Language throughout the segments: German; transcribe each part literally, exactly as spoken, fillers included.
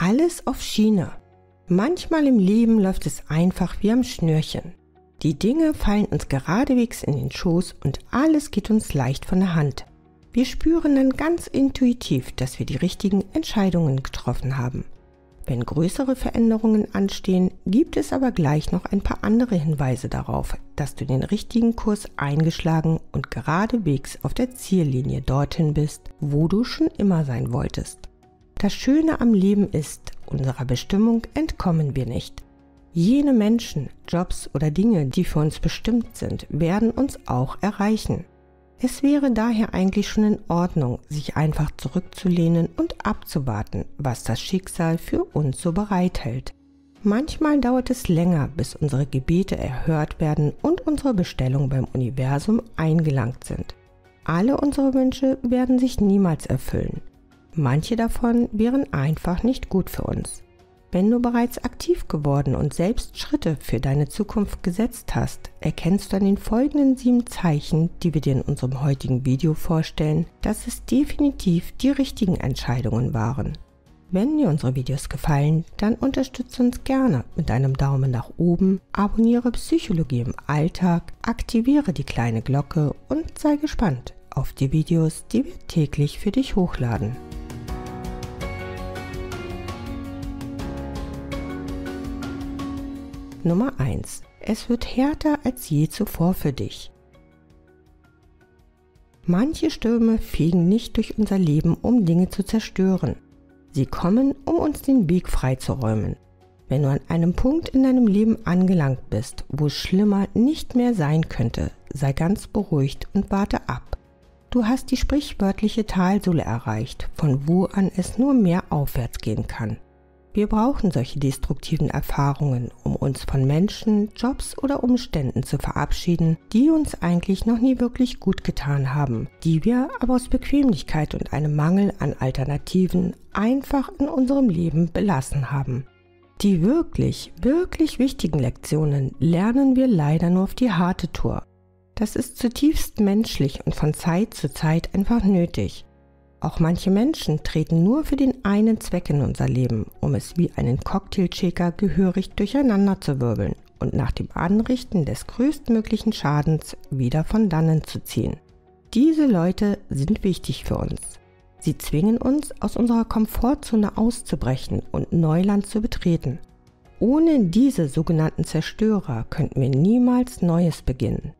alles auf Schiene. Manchmal im Leben läuft es einfach wie am Schnürchen. Die Dinge fallen uns geradewegs in den Schoß und alles geht uns leicht von der Hand. Wir spüren dann ganz intuitiv, dass wir die richtigen Entscheidungen getroffen haben. Wenn größere Veränderungen anstehen, gibt es aber gleich noch ein paar andere Hinweise darauf, dass du den richtigen Kurs eingeschlagen und geradewegs auf der Ziellinie dorthin bist, wo du schon immer sein wolltest. Das Schöne am Leben ist, unserer Bestimmung entkommen wir nicht. Jene Menschen, Jobs oder Dinge, die für uns bestimmt sind, werden uns auch erreichen. Es wäre daher eigentlich schon in Ordnung, sich einfach zurückzulehnen und abzuwarten, was das Schicksal für uns so bereithält. Manchmal dauert es länger, bis unsere Gebete erhört werden und unsere Bestellungen beim Universum eingelangt sind. Alle unsere Wünsche werden sich niemals erfüllen. Manche davon wären einfach nicht gut für uns. Wenn du bereits aktiv geworden und selbst Schritte für deine Zukunft gesetzt hast, erkennst du an den folgenden sieben Zeichen, die wir dir in unserem heutigen Video vorstellen, dass es definitiv die richtigen Entscheidungen waren. Wenn dir unsere Videos gefallen, dann unterstütze uns gerne mit einem Daumen nach oben, abonniere Psychologie im Alltag, aktiviere die kleine Glocke und sei gespannt auf die Videos, die wir täglich für dich hochladen. Nummer eins. Es wird härter als je zuvor für dich. Manche Stürme fegen nicht durch unser Leben, um Dinge zu zerstören. Sie kommen, um uns den Weg freizuräumen. Wenn du an einem Punkt in deinem Leben angelangt bist, wo es schlimmer nicht mehr sein könnte, sei ganz beruhigt und warte ab. Du hast die sprichwörtliche Talsohle erreicht, von wo an es nur mehr aufwärts gehen kann. Wir brauchen solche destruktiven Erfahrungen, um uns von Menschen, Jobs oder Umständen zu verabschieden, die uns eigentlich noch nie wirklich gut getan haben, die wir aber aus Bequemlichkeit und einem Mangel an Alternativen einfach in unserem Leben belassen haben. Die wirklich, wirklich wichtigen Lektionen lernen wir leider nur auf die harte Tour. Das ist zutiefst menschlich und von Zeit zu Zeit einfach nötig. Auch manche Menschen treten nur für den einen Zweck in unser Leben, um es wie einen Cocktailshaker gehörig durcheinander zu wirbeln und nach dem Anrichten des größtmöglichen Schadens wieder von dannen zu ziehen. Diese Leute sind wichtig für uns. Sie zwingen uns, aus unserer Komfortzone auszubrechen und Neuland zu betreten. Ohne diese sogenannten Zerstörer könnten wir niemals Neues beginnen.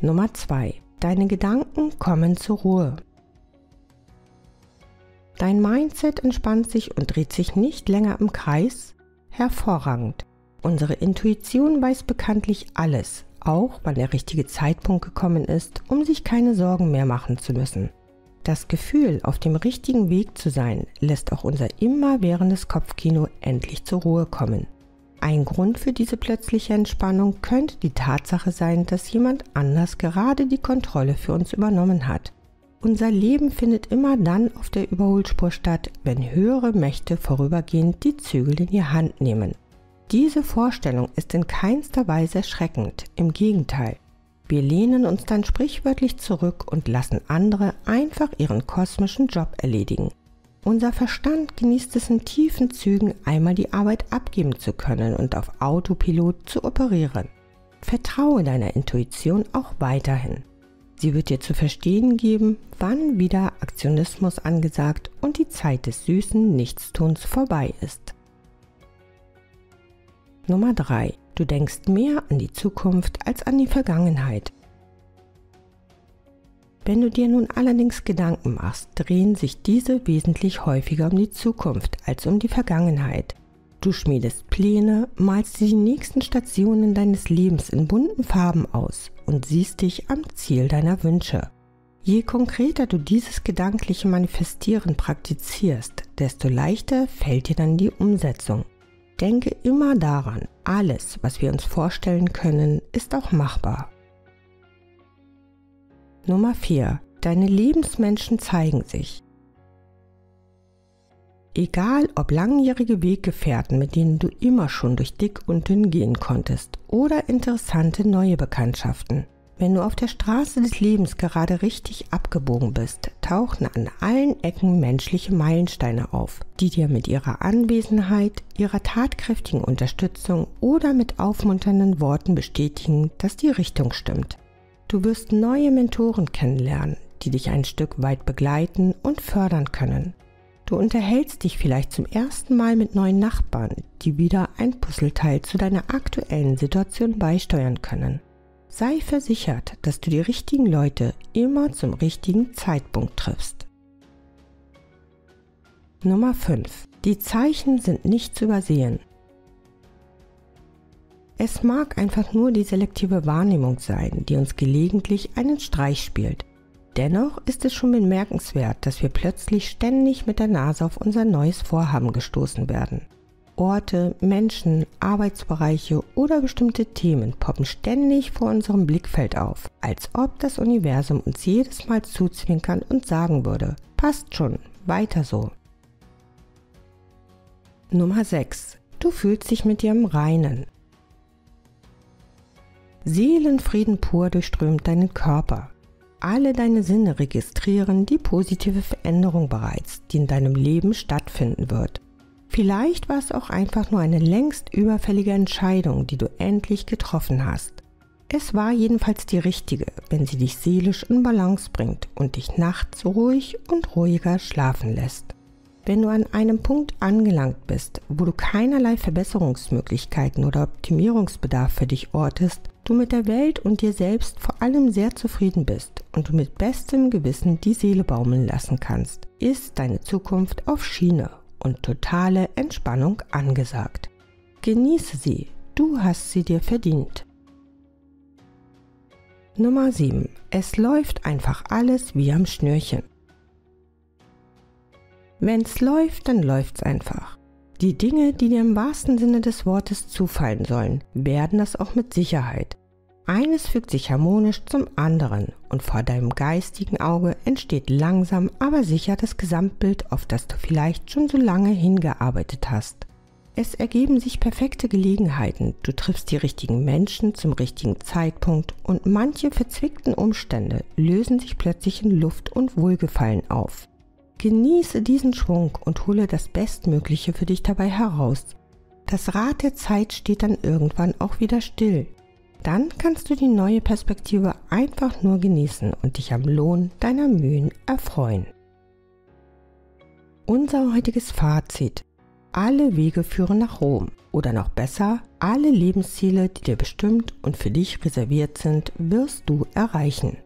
Nummer zwei. Deine Gedanken kommen zur Ruhe. Dein Mindset entspannt sich und dreht sich nicht länger im Kreis? Hervorragend! Unsere Intuition weiß bekanntlich alles, auch wann der richtige Zeitpunkt gekommen ist, um sich keine Sorgen mehr machen zu müssen. Das Gefühl, auf dem richtigen Weg zu sein, lässt auch unser immerwährendes Kopfkino endlich zur Ruhe kommen. Ein Grund für diese plötzliche Entspannung könnte die Tatsache sein, dass jemand anders gerade die Kontrolle für uns übernommen hat. Unser Leben findet immer dann auf der Überholspur statt, wenn höhere Mächte vorübergehend die Zügel in die Hand nehmen. Diese Vorstellung ist in keinster Weise erschreckend, im Gegenteil. Wir lehnen uns dann sprichwörtlich zurück und lassen andere einfach ihren kosmischen Job erledigen. Unser Verstand genießt es in tiefen Zügen, einmal die Arbeit abgeben zu können und auf Autopilot zu operieren. Vertraue deiner Intuition auch weiterhin. Sie wird dir zu verstehen geben, wann wieder Aktionismus angesagt und die Zeit des süßen Nichtstuns vorbei ist. Nummer drei. Du denkst mehr an die Zukunft als an die Vergangenheit. Wenn du dir nun allerdings Gedanken machst, drehen sich diese wesentlich häufiger um die Zukunft als um die Vergangenheit. Du schmiedest Pläne, malst die nächsten Stationen deines Lebens in bunten Farben aus und siehst dich am Ziel deiner Wünsche. Je konkreter du dieses gedankliche Manifestieren praktizierst, desto leichter fällt dir dann die Umsetzung. Denke immer daran, alles, was wir uns vorstellen können, ist auch machbar. Nummer vier. Deine Lebensmenschen zeigen sich. Egal ob langjährige Weggefährten, mit denen du immer schon durch dick und dünn gehen konntest, oder interessante neue Bekanntschaften. Wenn du auf der Straße des Lebens gerade richtig abgebogen bist, tauchen an allen Ecken menschliche Meilensteine auf, die dir mit ihrer Anwesenheit, ihrer tatkräftigen Unterstützung oder mit aufmunternden Worten bestätigen, dass die Richtung stimmt. Du wirst neue Mentoren kennenlernen, die dich ein Stück weit begleiten und fördern können. Du unterhältst dich vielleicht zum ersten Mal mit neuen Nachbarn, die wieder ein Puzzleteil zu deiner aktuellen Situation beisteuern können. Sei versichert, dass du die richtigen Leute immer zum richtigen Zeitpunkt triffst. Nummer fünf. Die Zeichen sind nicht zu übersehen. Es mag einfach nur die selektive Wahrnehmung sein, die uns gelegentlich einen Streich spielt. Dennoch ist es schon bemerkenswert, dass wir plötzlich ständig mit der Nase auf unser neues Vorhaben gestoßen werden. Orte, Menschen, Arbeitsbereiche oder bestimmte Themen poppen ständig vor unserem Blickfeld auf, als ob das Universum uns jedes Mal zuzwinkern und sagen würde, passt schon, weiter so. Nummer sechs. Du fühlst dich mit dir im Reinen. Seelenfrieden pur durchströmt deinen Körper. Alle deine Sinne registrieren die positive Veränderung bereits, die in deinem Leben stattfinden wird. Vielleicht war es auch einfach nur eine längst überfällige Entscheidung, die du endlich getroffen hast. Es war jedenfalls die richtige, wenn sie dich seelisch in Balance bringt und dich nachts ruhig und ruhiger schlafen lässt. Wenn du an einem Punkt angelangt bist, wo du keinerlei Verbesserungsmöglichkeiten oder Optimierungsbedarf für dich ortest, du mit der Welt und dir selbst vor allem sehr zufrieden bist und du mit bestem Gewissen die Seele baumeln lassen kannst, ist deine Zukunft auf Schiene und totale Entspannung angesagt. Genieße sie, du hast sie dir verdient. Nummer sieben. Es läuft einfach alles wie am Schnürchen. Wenn's läuft, dann läuft's einfach. Die Dinge, die dir im wahrsten Sinne des Wortes zufallen sollen, werden das auch mit Sicherheit. Eines fügt sich harmonisch zum anderen und vor deinem geistigen Auge entsteht langsam, aber sicher das Gesamtbild, auf das du vielleicht schon so lange hingearbeitet hast. Es ergeben sich perfekte Gelegenheiten, du triffst die richtigen Menschen zum richtigen Zeitpunkt und manche verzwickten Umstände lösen sich plötzlich in Luft und Wohlgefallen auf. Genieße diesen Schwung und hole das Bestmögliche für dich dabei heraus. Das Rad der Zeit steht dann irgendwann auch wieder still. Dann kannst du die neue Perspektive einfach nur genießen und dich am Lohn deiner Mühen erfreuen. Unser heutiges Fazit: Alle Wege führen nach Rom oder noch besser, alle Lebensziele, die dir bestimmt und für dich reserviert sind, wirst du erreichen.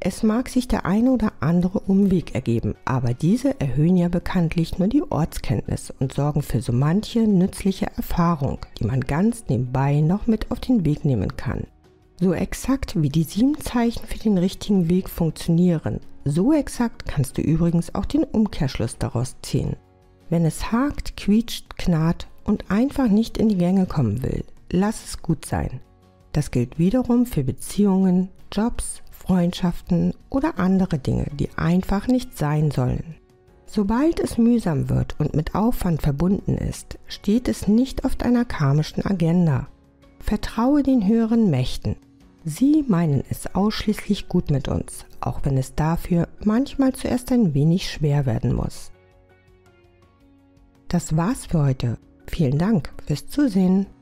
Es mag sich der eine oder andere Umweg ergeben, aber diese erhöhen ja bekanntlich nur die Ortskenntnis und sorgen für so manche nützliche Erfahrung, die man ganz nebenbei noch mit auf den Weg nehmen kann. So exakt wie die sieben Zeichen für den richtigen Weg funktionieren, so exakt kannst du übrigens auch den Umkehrschluss daraus ziehen. Wenn es hakt, quietscht, knarrt und einfach nicht in die Gänge kommen will, lass es gut sein. Das gilt wiederum für Beziehungen, Jobs, Freundschaften oder andere Dinge, die einfach nicht sein sollen. Sobald es mühsam wird und mit Aufwand verbunden ist, steht es nicht auf deiner karmischen Agenda. Vertraue den höheren Mächten. Sie meinen es ausschließlich gut mit uns, auch wenn es dafür manchmal zuerst ein wenig schwer werden muss. Das war's für heute. Vielen Dank fürs Zusehen.